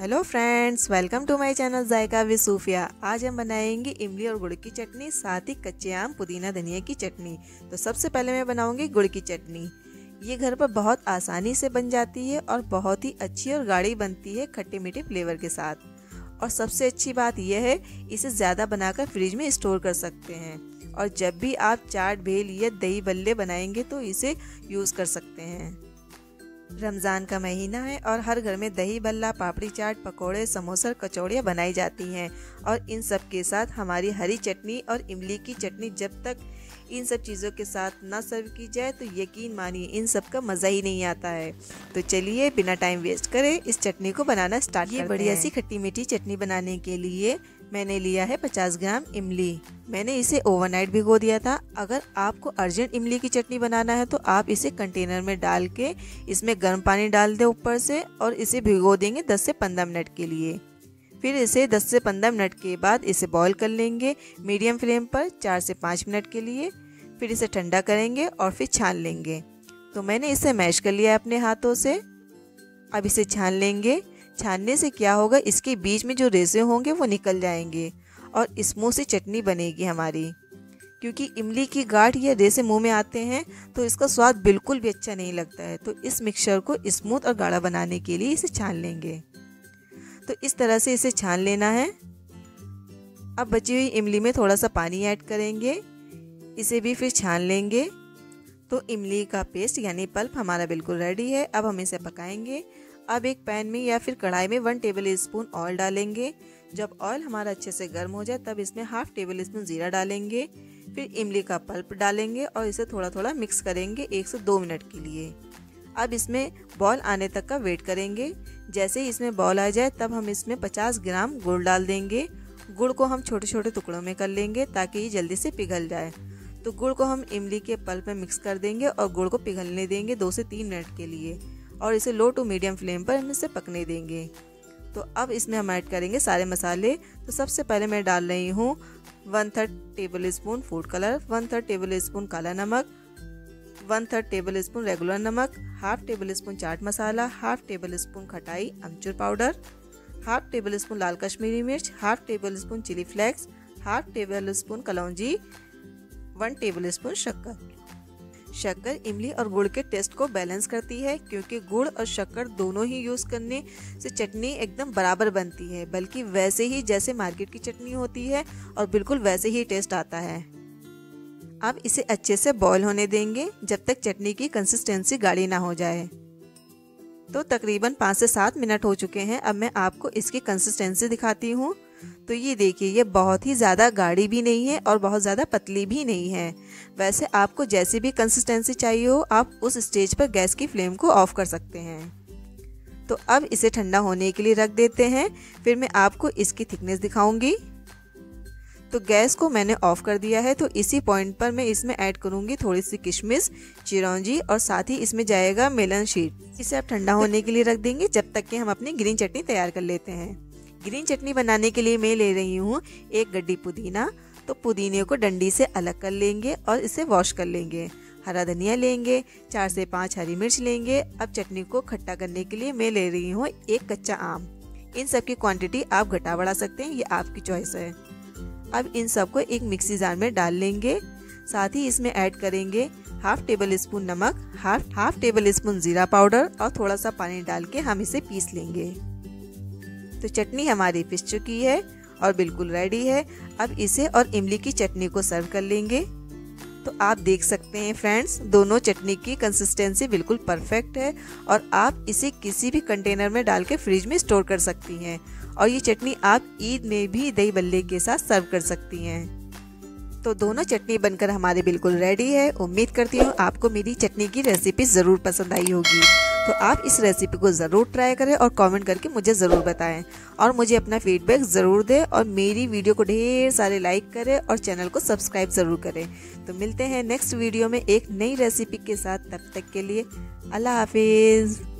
Hello friends, welcome to my channel Zaika with Sufiya. आज हम बनाएंगे इमली और गुड़ की चटनी, साथ ही कच्चे आम पुदीना धनिया की चटनी। तो सबसे पहले मैं बनाऊंगी गुड़ की चटनी। ये घर पर बहुत आसानी से बन जाती है और बहुत ही अच्छी और गाढ़ी बनती है खट्टे मीठे फ्लेवर के साथ। और सबसे अच्छी बात यह है इसे ज़्यादा बनाकर फ्रिज में स्टोर कर सकते हैं और जब भी आप चाट भेल या दही बल्ले बनाएंगे तो इसे यूज़ कर सकते हैं। रमज़ान का महीना है और हर घर में दही बल्ला, पापड़ी चाट, पकोड़े, समोसा, कचौड़ियाँ बनाई जाती हैं। और इन सब के साथ हमारी हरी चटनी और इमली की चटनी जब तक इन सब चीज़ों के साथ ना सर्व की जाए तो यकीन मानिए इन सब का मज़ा ही नहीं आता है। तो चलिए बिना टाइम वेस्ट करें इस चटनी को बनाना स्टार्ट करते हैं। बढ़िया सी खट्टी मीठी चटनी बनाने के लिए मैंने लिया है 50 ग्राम इमली। मैंने इसे ओवरनाइट भिगो दिया था। अगर आपको अर्जेंट इमली की चटनी बनाना है तो आप इसे कंटेनर में डाल के इसमें गर्म पानी डाल दें ऊपर से और इसे भिगो देंगे 10 से 15 मिनट के लिए। फिर इसे 10 से 15 मिनट के बाद इसे बॉईल कर लेंगे मीडियम फ्लेम पर 4 से 5 मिनट के लिए। फिर इसे ठंडा करेंगे और फिर छान लेंगे। तो मैंने इसे मैश कर लिया है अपने हाथों से। अब इसे छान लेंगे। छानने से क्या होगा, इसके बीच में जो रेशे होंगे वो निकल जाएंगे और स्मूथ सी चटनी बनेगी हमारी। क्योंकि इमली की गांठ या रेशे मुंह में आते हैं तो इसका स्वाद बिल्कुल भी अच्छा नहीं लगता है। तो इस मिक्सचर को स्मूथ और गाढ़ा बनाने के लिए इसे छान लेंगे। तो इस तरह से इसे छान लेना है। अब बची हुई इमली में थोड़ा सा पानी ऐड करेंगे, इसे भी फिर छान लेंगे। तो इमली का पेस्ट यानी पल्प हमारा बिल्कुल रेडी है। अब हम इसे पकाएंगे। अब एक पैन में या फिर कढ़ाई में 1 टेबल स्पून ऑयल डालेंगे। जब ऑयल हमारा अच्छे से गर्म हो जाए तब इसमें 1/2 टेबल स्पून जीरा डालेंगे। फिर इमली का पल्प डालेंगे और इसे थोड़ा थोड़ा मिक्स करेंगे 1 से 2 मिनट के लिए। अब इसमें बॉल आने तक का वेट करेंगे। जैसे ही इसमें बॉल आ जाए तब हम इसमें 50 ग्राम गुड़ डाल देंगे। गुड़ को हम छोटे छोटे टुकड़ों में कर लेंगे ताकि ये जल्दी से पिघल जाए। तो गुड़ को हम इमली के पल्प में मिक्स कर देंगे और गुड़ को पिघलने देंगे 2 से 3 मिनट के लिए और इसे लो टू मीडियम फ्लेम पर हम इसे पकने देंगे। तो अब इसमें हम ऐड करेंगे सारे मसाले। तो सबसे पहले मैं डाल रही हूँ 1/3 tablespoon food colour, 1/3 tablespoon काला नमक, 1/3 टेबल स्पून रेगुलर नमक, 1/2 tablespoon chaat masala, 1/2 table spoon खटाई अमचूर पाउडर, 1/2 टेबल स्पून लाल कश्मीरी मिर्च, 1/2 tablespoon chilli flakes, 1/2 tablespoon कलौंजी, 1 टेबल स्पून शक्कर। शक्कर इमली और गुड़ के टेस्ट को बैलेंस करती है क्योंकि गुड़ और शक्कर दोनों ही यूज़ करने से चटनी एकदम बराबर बनती है, बल्कि वैसे ही जैसे मार्केट की चटनी होती है और बिल्कुल वैसे ही टेस्ट आता है। अब इसे अच्छे से बॉईल होने देंगे जब तक चटनी की कंसिस्टेंसी गाढ़ी ना हो जाए। तो तकरीबन 5 से 7 मिनट हो चुके हैं। अब मैं आपको इसकी कंसिस्टेंसी दिखाती हूँ। तो ये देखिए, ये बहुत ही ज़्यादा गाढ़ी भी नहीं है और बहुत ज़्यादा पतली भी नहीं है। वैसे आपको जैसी भी कंसिस्टेंसी चाहिए हो आप उस स्टेज पर गैस की फ्लेम को ऑफ कर सकते हैं। तो अब इसे ठंडा होने के लिए रख देते हैं, फिर मैं आपको इसकी थिकनेस दिखाऊंगी। तो गैस को मैंने ऑफ कर दिया है। तो इसी पॉइंट पर मैं इसमें ऐड करूंगी थोड़ी सी किशमिश, चिरौंजी और साथ ही इसमें जाएगा मेलन शीट। इसे आप ठंडा होने के लिए रख देंगे जब तक कि हम अपनी ग्रीन चटनी तैयार कर लेते हैं। ग्रीन चटनी बनाने के लिए मैं ले रही हूँ 1 गड्डी पुदीना। तो पुदीने को डंडी से अलग कर लेंगे और इसे वॉश कर लेंगे। हरा धनिया लेंगे, 4 से 5 हरी मिर्च लेंगे। अब चटनी को खट्टा करने के लिए मैं ले रही हूँ 1 कच्चा आम। इन सब की क्वांटिटी आप घटा बढ़ा सकते हैं, ये आपकी चॉइस है। अब इन सबको एक मिक्सी जार में डाल लेंगे। साथ ही इसमें ऐड करेंगे 1/2 टेबल स्पून नमक, 1/2 टेबल स्पून जीरा पाउडर और थोड़ा सा पानी डाल के हम इसे पीस लेंगे। तो चटनी हमारी पिस चुकी है और बिल्कुल रेडी है। अब इसे और इमली की चटनी को सर्व कर लेंगे। तो आप देख सकते हैं फ्रेंड्स, दोनों चटनी की कंसिस्टेंसी बिल्कुल परफेक्ट है और आप इसे किसी भी कंटेनर में डाल के फ्रिज में स्टोर कर सकती हैं। और ये चटनी आप ईद में भी दही बल्ले के साथ सर्व कर सकती हैं। तो दोनों चटनी बनकर हमारे बिल्कुल रेडी है। उम्मीद करती हूँ आपको मेरी चटनी की रेसिपी ज़रूर पसंद आई होगी। तो आप इस रेसिपी को ज़रूर ट्राई करें और कमेंट करके मुझे ज़रूर बताएं और मुझे अपना फीडबैक ज़रूर दें और मेरी वीडियो को ढेर सारे लाइक करें और चैनल को सब्सक्राइब ज़रूर करें। तो मिलते हैं नेक्स्ट वीडियो में एक नई रेसिपी के साथ। तब तक के लिए अल्लाह हाफिज़।